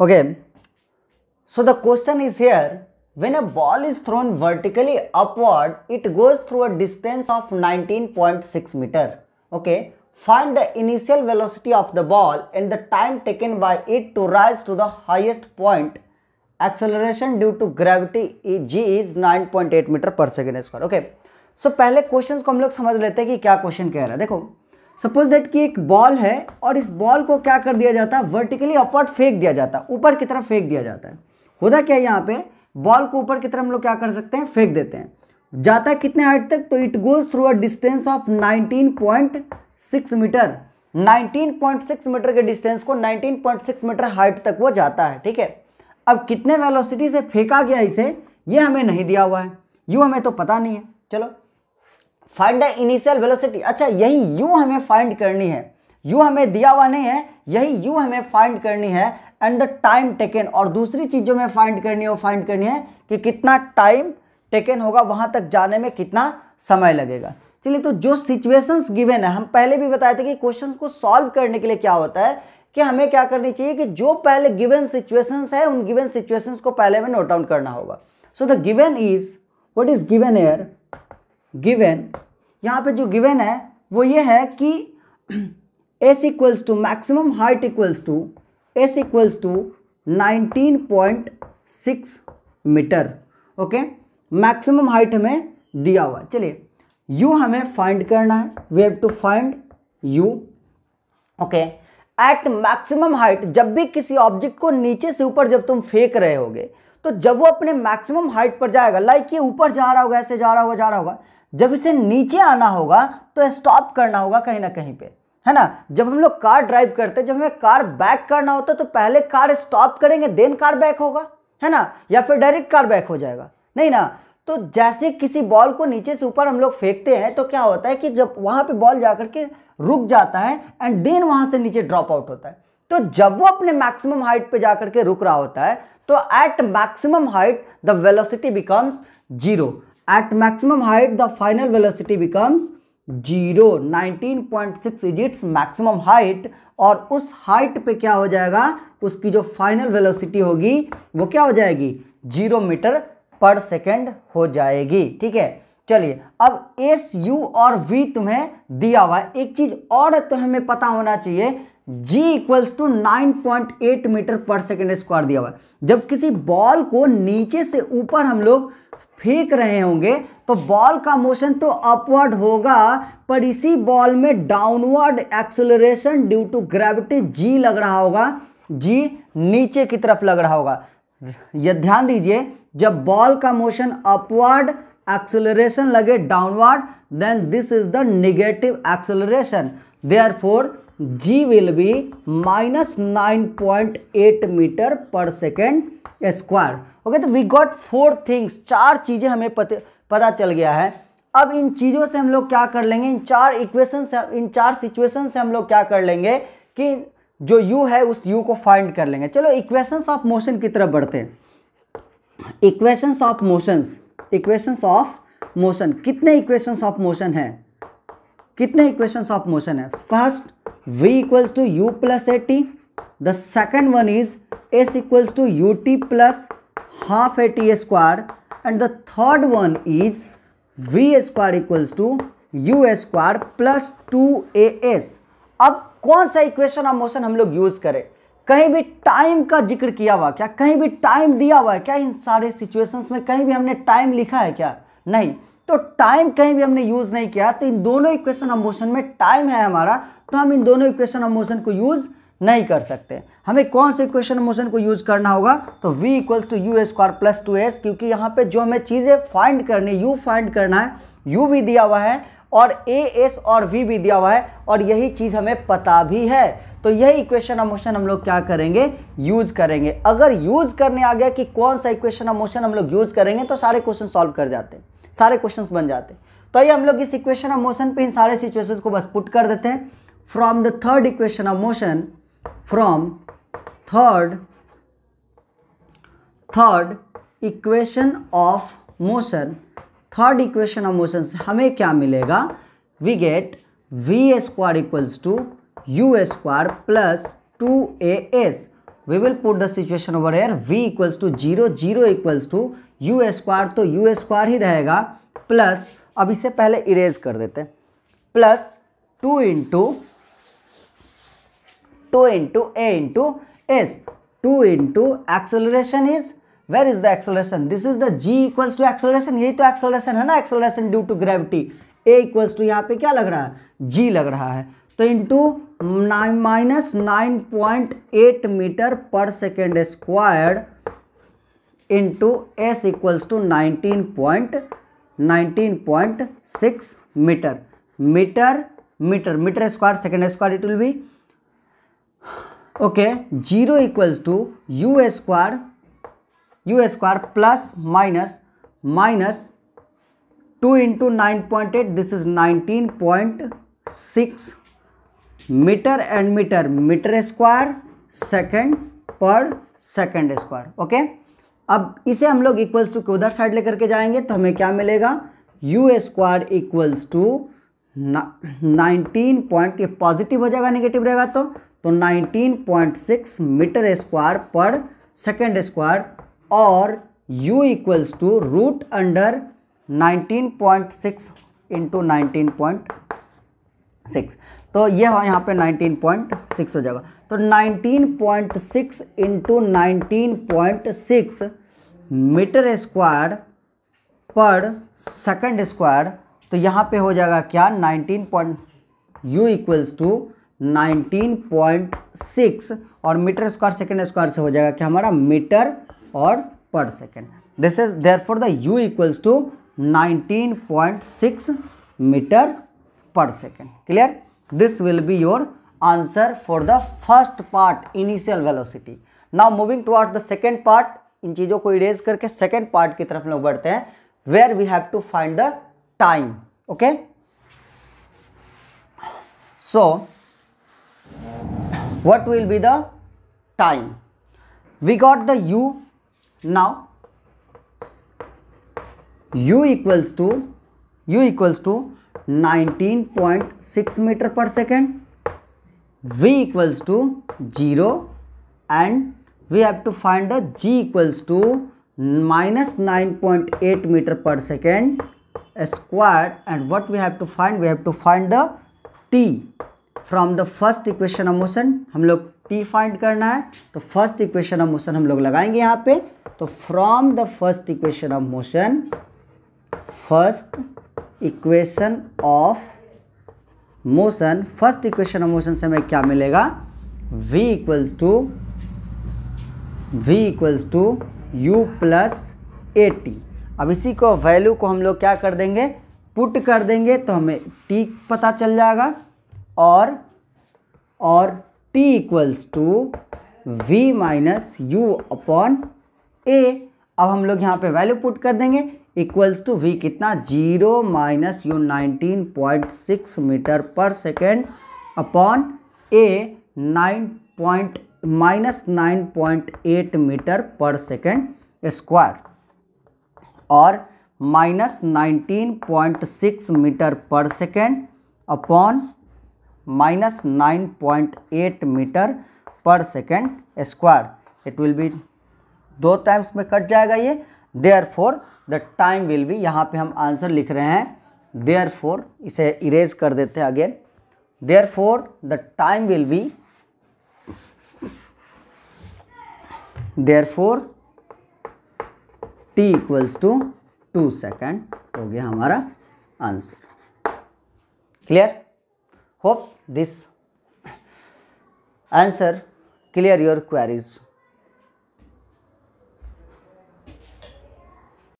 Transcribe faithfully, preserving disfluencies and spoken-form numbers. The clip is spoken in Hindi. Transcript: Okay, so the question is here, when a ball is thrown vertically upward, it goes through a distance of nineteen point six meter. Okay, find the initial velocity of the ball and the time taken by it to rise to the highest point. Acceleration due to gravity g is nine point eight meter per second square. Okay, so पहले क्वेश्चन को हम लोग समझ लेते हैं कि क्या क्वेश्चन कह रहा है। देखो, सपोज दैट कि एक बॉल है और इस बॉल को क्या कर दिया जाता है, वर्टिकली अपवर्ड फेंक दिया जाता है, ऊपर की तरफ फेंक दिया जाता है। होता क्या है, यहाँ पे बॉल को ऊपर की तरफ हम लोग क्या कर सकते हैं, फेंक देते हैं। जाता है कितने हाइट तक, तो it goes through a distance of nineteen point six metre. Nineteen point six metre के डिस्टेंस को nineteen point six metre height तक वो जाता है। ठीक है, अब कितने वेलोसिटी से फेंका गया इसे, ये हमें नहीं दिया हुआ है, यू हमें तो पता नहीं है। चलो, फाइंड द इनिशियल वेलोसिटी। अच्छा, यही यू हमें फाइंड करनी है, यू हमें दिया हुआ नहीं है, यही यू हमें फाइंड करनी है। एंड द टाइम टेकन, और दूसरी चीज जो हमें फाइंड करनी है वो फाइंड करनी है कि कितना टाइम टेकन होगा, वहां तक जाने में कितना समय लगेगा। चलिए, तो जो सिचुएशंस गिवन है, हम पहले भी बताए थे कि क्वेश्चन को सॉल्व करने के लिए क्या होता है कि हमें क्या करनी चाहिए कि जो पहले गिवन सिचुएशंस है उन गिवन सिचुएशंस को पहले हमें नोट डाउन करना होगा। So the given is, what is given here, given यहाँ पे जो गिवन है वो ये है कि s equals to maximum height equals to s equals to nineteen point six metre. Okay, maximum height हमें दिया हुआ। चलिए, u हमें फाइंड करना है, we have to find u। Okay, at maximum height, जब भी किसी ऑब्जेक्ट को नीचे से ऊपर जब तुम फेंक रहे होगे, तो जब वो अपने मैक्सिमम हाइट पर जाएगा, लाइक ये ऊपर जा रहा होगा, ऐसे जा रहा होगा, जा रहा होगा, जब इसे नीचे आना होगा तो स्टॉप करना होगा कहीं ना कहीं पे, है ना। जब हम लोग कार ड्राइव करते हैं, जब हमें कार बैक करना होता है तो पहले कार स्टॉप करेंगे, देन कार बैक होगा, है ना, या फिर डायरेक्ट कार बैक हो जाएगा, नहीं ना। तो जैसे किसी बॉल को नीचे से ऊपर हम लोग फेंकते हैं तो क्या होता है कि जब वहाँ पे बॉल जाकर के रुक जाता है एंड देन वहाँ से नीचे ड्रॉप आउट होता है। तो जब वो अपने मैक्सिमम हाइट पे जाकर के रुक रहा होता है तो at maximum height the velocity becomes zero. At maximum height the final velocity becomes zero. Nineteen point six is it's maximum height, और उस हाइट पे क्या हो जाएगा, उसकी जो फाइनल वेलोसिटी होगी वो क्या हो जाएगी, जीरो मीटर पर सेकेंड हो जाएगी। ठीक है, चलिए, अब एस यू और वी तुम्हें दिया हुआ है। एक चीज और तो हमें पता होना चाहिए, g equals to nine point eight metre per second square दिया हुआ है। जब किसी बॉल को नीचे से ऊपर हम लोग फेंक रहे होंगे तो बॉल का मोशन तो अपवर्ड होगा, पर इसी बॉल में downward acceleration due to gravity g लग रहा होगा, g नीचे की तरफ लग रहा होगा। यह ध्यान दीजिए, जब बॉल का मोशन अपवर्ड, एक्सेलरेशन लगे downward, then this is the negative acceleration, therefore g will be minus nine point eight metre per second square. Okay, तो वी गॉट फोर थिंग्स, चार चीजें हमें पत, पता चल गया है। अब इन चीजों से हम लोग क्या कर लेंगे, इन चार इक्वेशन से, इन चार सिचुएशन से हम लोग क्या कर लेंगे कि जो u है उस u को फाइंड कर लेंगे। चलो, इक्वेशंस ऑफ मोशन की तरफ बढ़ते हैं। Equations of motions, equations of motion, कितने इक्वेशंस ऑफ मोशन है, कितने इक्वेशंस ऑफ मोशन है। First v equals to u plus a t, the second one is s equals to u t plus half a t square, and the third one is v square equals to u square plus two a s. अब कौन सा इक्वेशन ऑफ मोशन हम लोग यूज करें, कहीं भी टाइम का जिक्र किया हुआ क्या, कहीं भी टाइम दिया हुआ है क्या, इन सारे सिचुएशंस में कहीं भी हमने टाइम लिखा है क्या, नहीं। तो टाइम कहीं भी हमने यूज नहीं किया, तो इन दोनों इक्वेशन ऑफ मोशन में टाइम है हमारा, तो हम इन दोनों इक्वेशन ऑफ मोशन को यूज नहीं कर सकते। हमें कौन से इक्वेशन ऑफ मोशन को यूज करना होगा, तो v equals to u square plus two s, क्योंकि यहाँ पे जो हमें चीजें फाइंड करनी, u फाइंड करना है, u भी दिया हुआ है और ए एस और वी भी दिया हुआ है, और यही चीज़ हमें पता भी है। तो यही इक्वेशन ऑफ मोशन हम लोग क्या करेंगे, यूज करेंगे। अगर यूज करने आ गया कि कौन सा इक्वेशन ऑफ मोशन हम लोग यूज करेंगे तो सारे क्वेश्चन सॉल्व कर जाते हैं, सारे क्वेश्चंस बन जाते हैं। तो ये हम लोग इस इक्वेशन ऑफ मोशन पे इन सारे सिचुएशन को बस पुट कर देते हैं। From the third equation of motion, from third third equation of motion, third equation of motion से हमें क्या मिलेगा, we get v square equals to u square plus two a s. we will put the situation over here v equals to zero, zero equals to u square, तो यू स्क्वायर ही रहेगा प्लस, अब इसे पहले इरेज कर देते हैं, plus two into two into a into s, two into acceleration is, where is the acceleration, this is the g equals to acceleration, यही तो एक्सेलरेशन है ना, acceleration due to gravity, a equals to यहाँ पे क्या लग रहा है, जी लग रहा है, तो into nine minus nine point eight metre per second square into s equals to nineteen point nineteen point six metre metre metre metre square second square it will be okay, zero equals to u square u square plus minus minus two into nine point eight this is nineteen point six metre and metre metre square second per second square okay. अब इसे हम लोग इक्वल्स टू के उधर साइड लेकर के जाएंगे तो हमें क्या मिलेगा, u square equals to nineteen point, ये पॉजिटिव हो जाएगा नेगेटिव रहेगा तो तो nineteen point six metre square per second square, और u equals to root under nineteen point six into nineteen point six, तो यह यहाँ पे नाइनटीन पॉइंट सिक्स हो जाएगा, तो nineteen point six into nineteen point six metre square per second square, तो यहाँ पे हो जाएगा क्या nineteen point u equals to nineteen point six और मीटर स्क्वायर सेकेंड स्क्वायर से हो जाएगा क्या हमारा मीटर और per second, this is therefore the u equals to nineteen point six metre per second. Clear, this will be your answer for the first part initial velocity. Now moving towards the second part, इन चीज़ों को इरेज करके सेकेंड पार्ट की तरफ लोग बढ़ते हैं, where we have to find the time. Okay, so what will be the time, we got the u, now u equals to u equals to nineteen point six meter per second, v equals to zero and we have to find the g equals to minus nine point eight meter per second squared, and what we have to find, we have to find the t from the first equation of motion, हम लोग टी फाइंड करना है, तो फर्स्ट इक्वेशन ऑफ मोशन हम लोग लगाएंगे यहाँ पे, तो from the first equation of motion first equation of motion first equation of motion से हमें क्या मिलेगा, v equals to v equals to u plus a t. अब इसी को वैल्यू को हम लोग क्या कर देंगे, पुट कर देंगे, तो हमें t पता चल जाएगा और और t equals to v minus u upon a. अब हम लोग यहाँ पे वैल्यू पुट कर देंगे, इक्वल्स टू v कितना, zero minus u nineteen point six metre per second upon a nine point minus nine point eight metre per second square और minus nineteen point six metre per second upon minus nine point eight metre per second square, it will be दो टाइम्स में कट जाएगा ये, therefore the time will be, यहाँ पे हम आंसर लिख रहे हैं देयरफॉर, इसे इरेज कर देते हैं again, therefore the time will be, therefore t equals to two second हो गया हमारा answer. Clear, hope this answer clear your queries।